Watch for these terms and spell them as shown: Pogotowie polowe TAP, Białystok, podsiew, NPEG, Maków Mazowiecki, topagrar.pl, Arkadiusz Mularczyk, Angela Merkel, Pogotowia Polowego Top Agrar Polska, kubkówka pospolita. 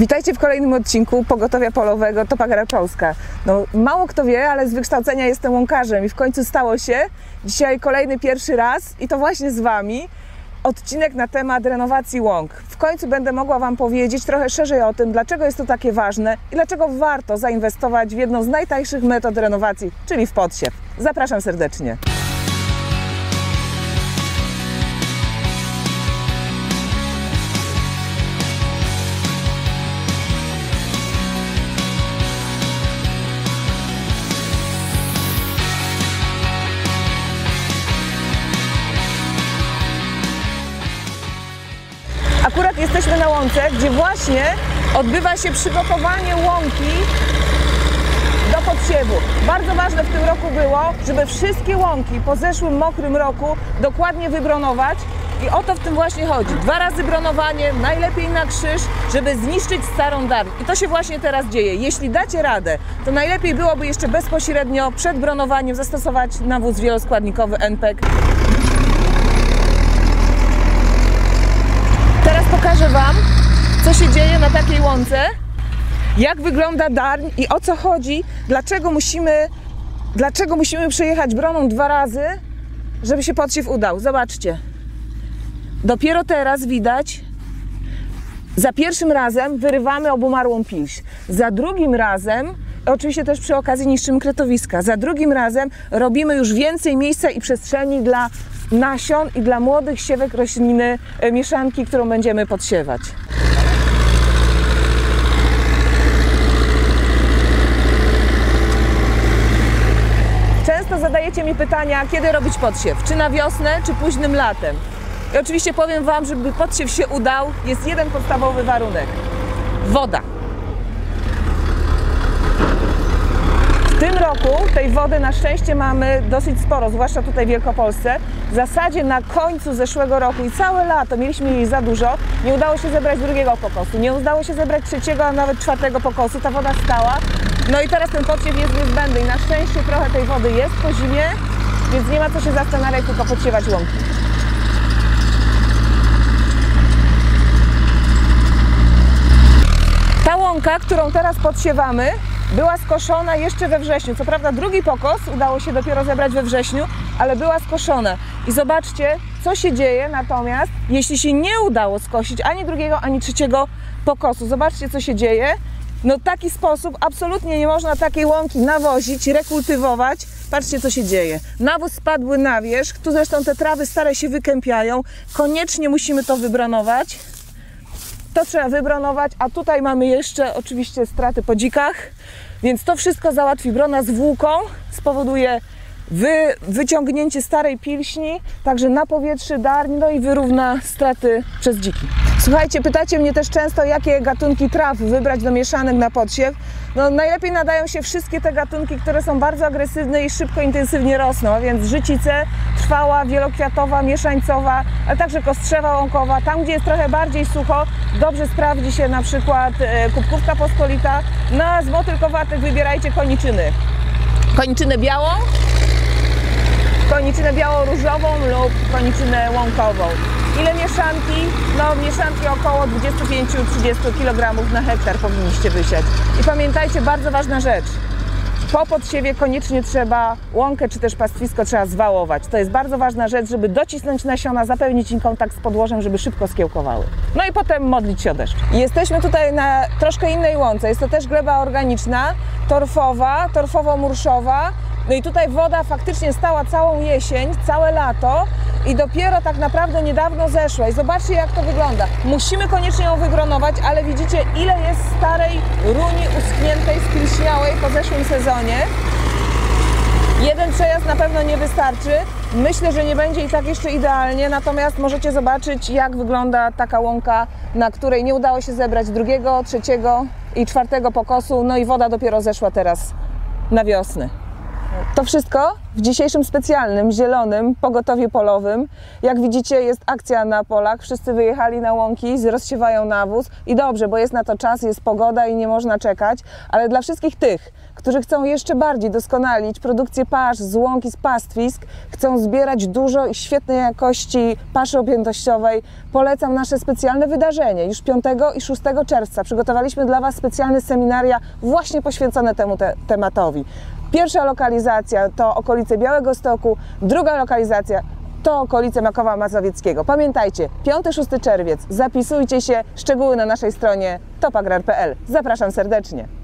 Witajcie w kolejnym odcinku Pogotowia Polowego Top Agrar Polska. No, mało kto wie, ale z wykształcenia jestem łąkarzem i w końcu stało się. Dzisiaj kolejny pierwszy raz i to właśnie z Wami odcinek na temat renowacji łąk. W końcu będę mogła Wam powiedzieć trochę szerzej o tym, dlaczego jest to takie ważne i dlaczego warto zainwestować w jedną z najtańszych metod renowacji, czyli w podsiew. Zapraszam serdecznie. Akurat jesteśmy na łące, gdzie właśnie odbywa się przygotowanie łąki do podsiewu. Bardzo ważne w tym roku było, żeby wszystkie łąki po zeszłym mokrym roku dokładnie wybronować i o to w tym właśnie chodzi. 2 razy bronowanie, najlepiej na krzyż, żeby zniszczyć starą darń. I to się właśnie teraz dzieje. Jeśli dacie radę, to najlepiej byłoby jeszcze bezpośrednio przed bronowaniem zastosować nawóz wieloskładnikowy NPEG. Pokażę Wam, co się dzieje na takiej łące, jak wygląda darń i o co chodzi, dlaczego musimy przejechać broną 2 razy, żeby się podsiew udał. Zobaczcie, dopiero teraz widać, za pierwszym razem wyrywamy obumarłą pilś, za drugim razem, oczywiście też przy okazji niszczymy kretowiska, za drugim razem robimy już więcej miejsca i przestrzeni dla nasion i dla młodych siewek rośliny mieszanki, którą będziemy podsiewać. Często zadajecie mi pytania, kiedy robić podsiew, czy na wiosnę, czy późnym latem. I oczywiście powiem Wam, żeby podsiew się udał, jest jeden podstawowy warunek – woda. W tym roku tej wody na szczęście mamy dosyć sporo, zwłaszcza tutaj w Wielkopolsce. W zasadzie na końcu zeszłego roku i całe lato mieliśmy jej za dużo. Nie udało się zebrać drugiego pokosu, nie udało się zebrać trzeciego, a nawet 4. pokosu. Ta woda stała. No i teraz ten podsiew jest niezbędny i na szczęście trochę tej wody jest po zimie, więc nie ma co się zastanawiać, tylko podsiewać łąki. Ta łąka, którą teraz podsiewamy, była skoszona jeszcze we wrześniu. Co prawda drugi pokos udało się dopiero zebrać we wrześniu, ale była skoszona. I zobaczcie, co się dzieje natomiast, jeśli się nie udało skosić ani drugiego, ani trzeciego pokosu. Zobaczcie, co się dzieje. No w taki sposób absolutnie nie można takiej łąki nawozić, rekultywować. Patrzcie, co się dzieje. Nawóz spadł na wierzch, tu zresztą te trawy stare się wykępiają. Koniecznie musimy to wybronować. To trzeba wybronować, a tutaj mamy jeszcze oczywiście straty po dzikach, więc to wszystko załatwi brona z włóką, spowoduje wyciągnięcie starej pilśni, także na powietrze darń, no i wyrówna straty przez dziki. Słuchajcie, pytacie mnie też często, jakie gatunki traw wybrać do mieszanek na podsiew. No, najlepiej nadają się wszystkie te gatunki, które są bardzo agresywne i szybko, intensywnie rosną, a więc życice, trwała, wielokwiatowa, mieszańcowa, ale także kostrzewa łąkowa. Tam, gdzie jest trochę bardziej sucho, dobrze sprawdzi się na przykład kubkówka pospolita. No a z motylkowatych wybierajcie koniczyny. Koniczynę białą, koniczynę biało-różową lub koniczynę łąkową. Ile mieszanki? No mieszanki około 25-30 kg na hektar powinniście wysiać. I pamiętajcie, bardzo ważna rzecz. Po podsiewie koniecznie trzeba łąkę czy też pastwisko trzeba zwałować. To jest bardzo ważna rzecz, żeby docisnąć nasiona, zapewnić im kontakt z podłożem, żeby szybko skiełkowały. No i potem modlić się o deszcz. Jesteśmy tutaj na troszkę innej łące. Jest to też gleba organiczna, torfowa, torfowo-murszowa. No i tutaj woda faktycznie stała całą jesień, całe lato i dopiero tak naprawdę niedawno zeszła. I zobaczcie, jak to wygląda. Musimy koniecznie ją wybronować, ale widzicie, ile jest starej runi uschniętej, spilśniałej po zeszłym sezonie. Jeden przejazd na pewno nie wystarczy. Myślę, że nie będzie i tak jeszcze idealnie, natomiast możecie zobaczyć, jak wygląda taka łąka, na której nie udało się zebrać 2., 3. i 4. pokosu, no i woda dopiero zeszła teraz na wiosnę. To wszystko w dzisiejszym specjalnym, zielonym pogotowiu polowym. Jak widzicie, jest akcja na polach, wszyscy wyjechali na łąki, rozsiewają nawóz i dobrze, bo jest na to czas, jest pogoda i nie można czekać, ale dla wszystkich tych, którzy chcą jeszcze bardziej doskonalić produkcję pasz z łąki, z pastwisk, chcą zbierać dużo i świetnej jakości paszy objętościowej, polecam nasze specjalne wydarzenie. Już 5 i 6 czerwca przygotowaliśmy dla Was specjalne seminaria właśnie poświęcone temu tematowi. Pierwsza lokalizacja to okolice Białegostoku, druga lokalizacja to okolice Makowa Mazowieckiego. Pamiętajcie, 5-6 czerwiec, zapisujcie się, szczegóły na naszej stronie topagrar.pl. Zapraszam serdecznie.